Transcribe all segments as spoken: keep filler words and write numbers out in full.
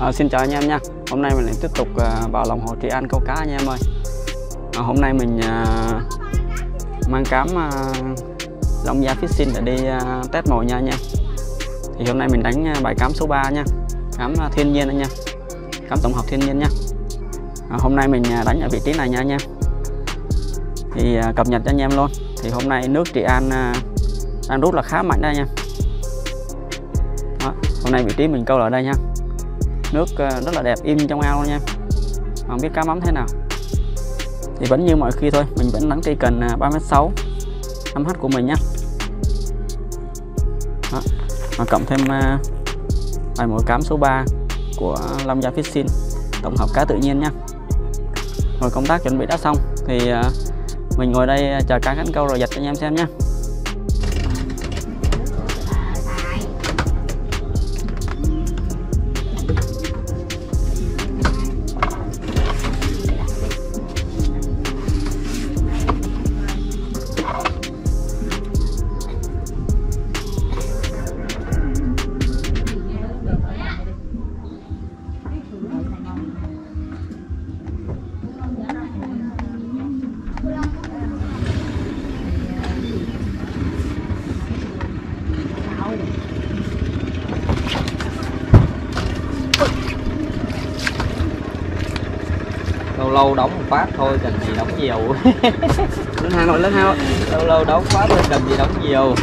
À, xin chào anh em nha. Hôm nay mình lại tiếp tục à, vào lòng hồ Trị An câu cá anh em ơi. À, hôm nay mình à, mang cám à, Long Gia Fitchin để đi à, test mồi nha anh em. Thì hôm nay mình đánh bài cám số ba nha, cám à, thiên nhiên anh em, cám tổng hợp thiên nhiên nha. À, hôm nay mình à, đánh ở vị trí này nha anh em. Thì à, cập nhật cho anh em luôn. Thì hôm nay nước Trị An à, đang rút là khá mạnh đây nha. Đó, hôm nay vị trí mình câu ở đây nha. Nước rất là đẹp, im trong ao luôn nha. Không biết cá mắm thế nào. Thì vẫn như mọi khi thôi, mình vẫn đánh cây cần ba mét sáu năm hát của mình nhé. Đó, mà cộng thêm bài mồi cám số ba của Long Gia Fitchin, tổng hợp cá tự nhiên nha. Rồi công tác chuẩn bị đã xong thì mình ngồi đây chờ cá cắn câu rồi giật cho anh em xem nhé. Lâu lâu đóng một phát thôi, cần gì đóng nhiều. Lên hang rồi, lên hang rồi. Lâu lâu đóng phát thôi, cần gì đóng nhiều.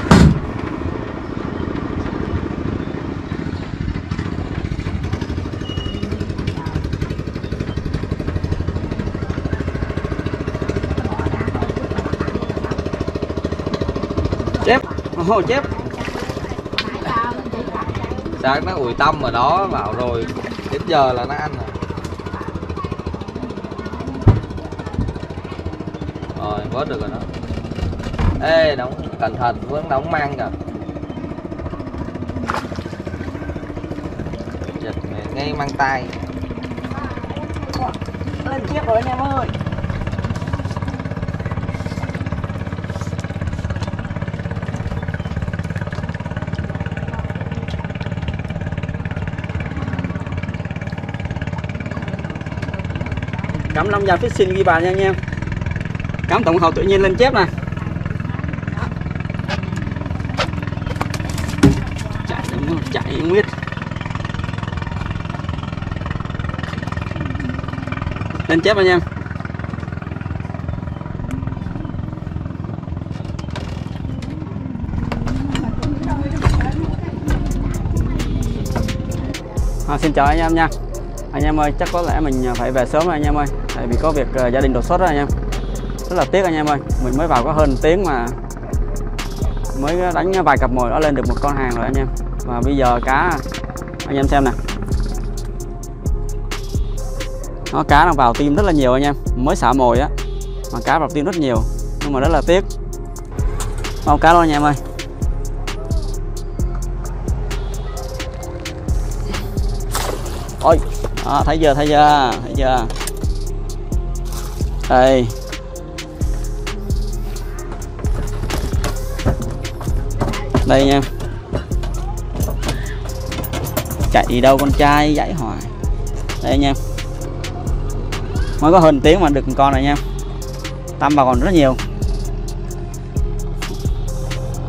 Chép, hô oh, chép. Sáng nó ủi tâm ở đó, bảo rồi đến giờ là nó ăn rồi. Rồi, vớt được rồi đó. Ê, đóng cẩn thận, vẫn đóng mang cả. Giật ngay mang tay. Lên tiếp rồi anh em ơi. Cắm Long Gia Fitchin ghi bàn nha anh em. Cám tổng hợp tự nhiên lên chép này. Chạy đúng, chạy không biết. Lên chép anh em. À, xin chào anh em nha. Anh em ơi, chắc có lẽ mình phải về sớm rồi anh em ơi. Tại vì có việc uh, gia đình đột xuất đó anh em. Rất là tiếc anh em ơi, mình mới vào có hơn tiếng mà mới đánh vài cặp mồi đó lên được một con hàng rồi anh em. Và bây giờ cá, anh em xem nè, nó cá đang vào tim rất là nhiều anh em. Mới xả mồi á mà cá vào tim rất nhiều, nhưng mà rất là tiếc. Bao cá luôn anh em ơi. Ôi à, thấy giờ thấy giờ thấy giờ đây. Đây nha. Chạy đi đâu con trai dãy hoài. Đây nha. Mới có hơn tiếng mà được một con này nha. Tâm vào còn rất nhiều.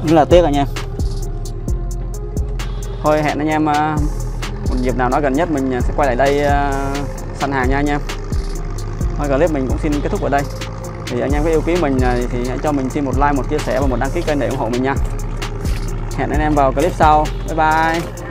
Rất là tiếc rồi nha. Thôi hẹn anh em một dịp nào đó gần nhất mình sẽ quay lại đây săn hàng nha anh em. Thôi clip mình cũng xin kết thúc ở đây. Thì anh em có yêu quý mình thì hãy cho mình xin một like, một chia sẻ và một đăng ký kênh để ủng hộ mình nha. Hẹn anh em vào clip sau. Bye bye.